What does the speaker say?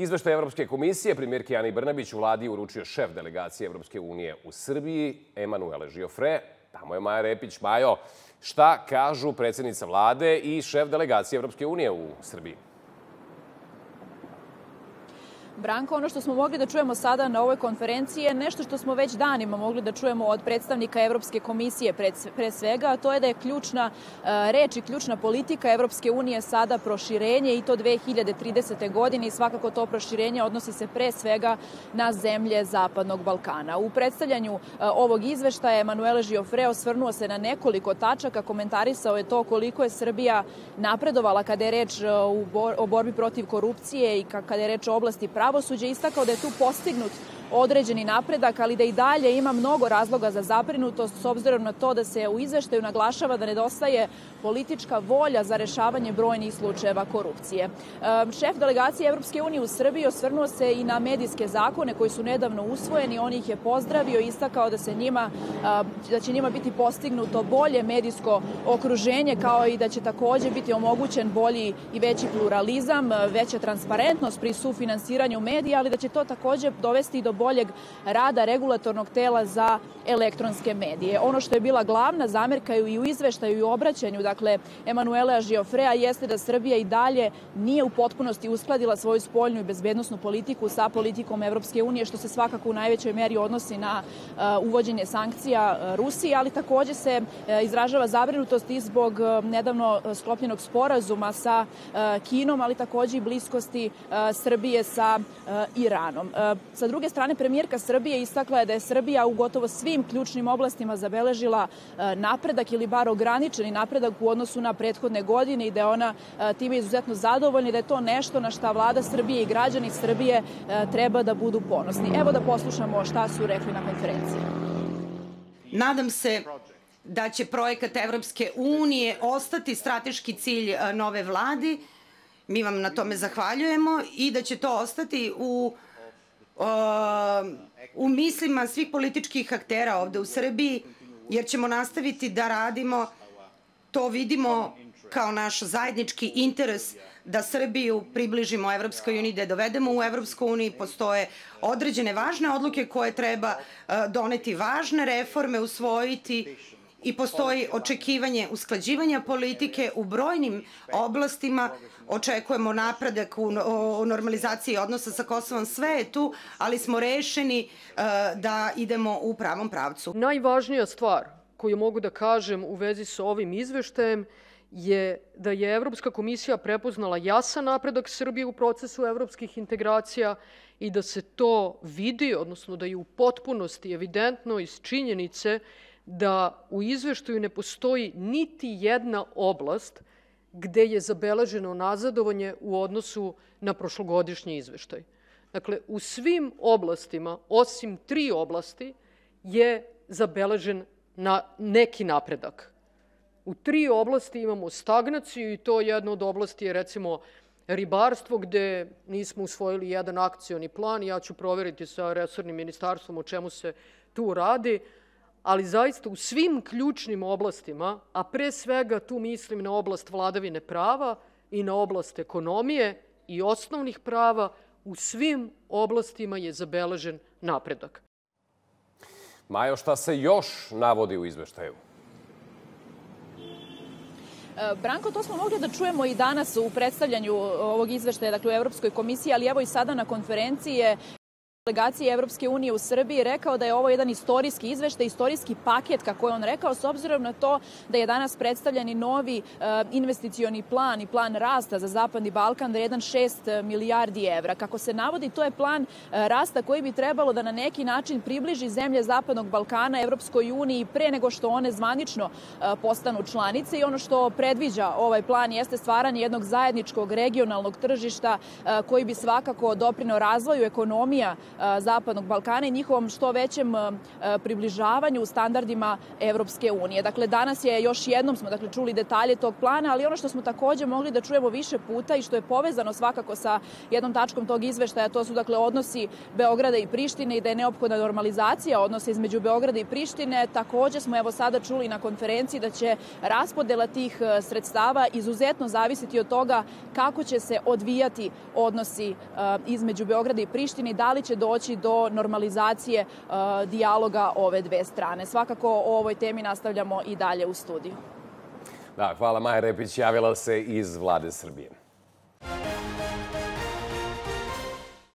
Izveštaj Evropske komisije premijerki Ani Brnabić u Vladi uručio šef delegacije Evropske unije u Srbiji, Emanuele Žiofre. Tamo je Maja Repić. Majo, šta kažu predsjednica vlade i šef delegacije Evropske unije u Srbiji? Branko, ono što smo mogli da čujemo sada na ovoj konferenciji je nešto što smo već danima mogli da čujemo od predstavnika Evropske komisije pre svega, a to je da je ključna reč i ključna politika Evropske unije sada proširenje i to 2030. godine i svakako to proširenje odnosi se pre svega na zemlje Zapadnog Balkana. U predstavljanju ovog izveštaja Emanuele Žiofre osvrnuo se na nekoliko tačaka, komentarisao je to koliko je Srbija napredovala kada je reč o borbi protiv korupcije i kada je reč o oblasti pravosuđa, istakao da je tu postignut određeni napredak, ali da i dalje ima mnogo razloga za zabrinutost s obzirom na to da se u izveštaju naglašava da nedostaje politička volja za rešavanje brojnih slučajeva korupcije. Šef delegacije Evropske unije u Srbiji osvrnuo se i na medijske zakone koji su nedavno usvojeni, on ih je pozdravio i istakao da će njima biti postignuto bolje medijsko okruženje, kao i da će također biti omogućen bolji i veći pluralizam, veća transparentnost pri sufinansiranju medija, ali da će to također dovesti i do boljeg rada regulatornog tela za elektronske medije. Ono što je bila glavna zamerka i u izveštaju i u obraćanju, dakle, Emanuele Žiofrea jeste da Srbija i dalje nije u potpunosti uskladila svoju spoljnu i bezbednosnu politiku sa politikom Evropske unije, što se svakako u najvećoj meri odnosi na uvođenje sankcija Rusiji, ali također se izražava zabrinutost i zbog nedavno sklopljenog sporazuma sa Kinom, ali također i bliskosti Srbije sa Iranom. Sa druge strane, premijerka Srbije istakla je da je Srbija u gotovo svim ključnim oblastima zabeležila napredak ili bar ograničeni napredak u odnosu na prethodne godine i da je ona time izuzetno zadovoljna i da je to nešto na šta vlada Srbije i građani Srbije treba da budu ponosni. Evo da poslušamo šta su rekli na konferenciji. Nadam se da će projekat Evropske unije ostati strateški cilj nove vlade. Mi vam na tome zahvaljujemo i da će to ostati u mislima svih političkih aktera ovde u Srbiji, jer ćemo nastaviti da radimo, to vidimo kao naš zajednički interes da Srbiju približimo Evropskoj uniji, da je dovedemo u Evropsku uniju. Postoje određene važne odluke koje treba doneti, važne reforme usvojiti i postoji očekivanje usklađivanja politike u brojnim oblastima. Očekujemo napredak u normalizaciji odnosa sa Kosovom. Sve je tu, ali smo rešeni da idemo u pravom pravcu. Najvažnija stvar koju mogu da kažem u vezi sa ovim izveštajem je da je Evropska komisija prepoznala jasan napredak Srbije u procesu evropskih integracija i da se to vidi, odnosno da je u potpunosti evidentno iz činjenice da u izveštaju ne postoji niti jedna oblast gde je zabeleženo nazadovanje u odnosu na prošlogodišnji izveštaj. Dakle, u svim oblastima, osim 3 oblasti, je zabeležen neki napredak. U 3 oblasti imamo stagnaciju i to jedna od oblasti je, recimo, ribarstvo, gde nismo usvojili jedan akcioni plan. Ja ću proveriti sa resornim ministarstvom o čemu se tu radi. Ali zaista u svim ključnim oblastima, a pre svega tu mislim na oblast vladavine prava i na oblast ekonomije i osnovnih prava, u svim oblastima je zabeležen napredak. Majo, šta se još navodi u izveštaju? Branko, to smo mogli da čujemo i danas u predstavljanju ovog izveštaja, dakle u Evropskoj komisiji, ali evo i sada na konferenciji je delegacije Evropske unije u Srbiji rekao da je ovo jedan istorijski izveštaj, istorijski paket, kako je on rekao, s obzirom na to da je danas predstavljen i novi investicioni plan i plan rasta za Zapadni Balkan, da je jedan 6 milijardi evra. Kako se navodi, to je plan rasta koji bi trebalo da na neki način približi zemlje Zapadnog Balkana Evropskoj uniji pre nego što one zvanično postanu članice i ono što predviđa ovaj plan jeste stvaranje jednog zajedničkog regionalnog tržišta koji bi svakako doprineo razvoju ekonomija Zapadnog Balkana i njihovom što većem približavanju standardima Evropske unije. Dakle, danas je još jednom smo čuli detalje tog plana, ali ono što smo također mogli da čujemo više puta i što je povezano svakako sa jednom tačkom tog izveštaja, to su odnosi Beograda i Prištine i da je neophodna normalizacija odnosa između Beograda i Prištine. Također smo evo sada čuli na konferenciji da će raspodela tih sredstava izuzetno zavisiti od toga kako će se odvijati odnosi između Beograda i Prištine i da li će doći do normalizacije dijaloga ove dve strane. Svakako o ovoj temi nastavljamo i dalje u studiju. Da, hvala. Maja Repić javila se iz vlade Srbije.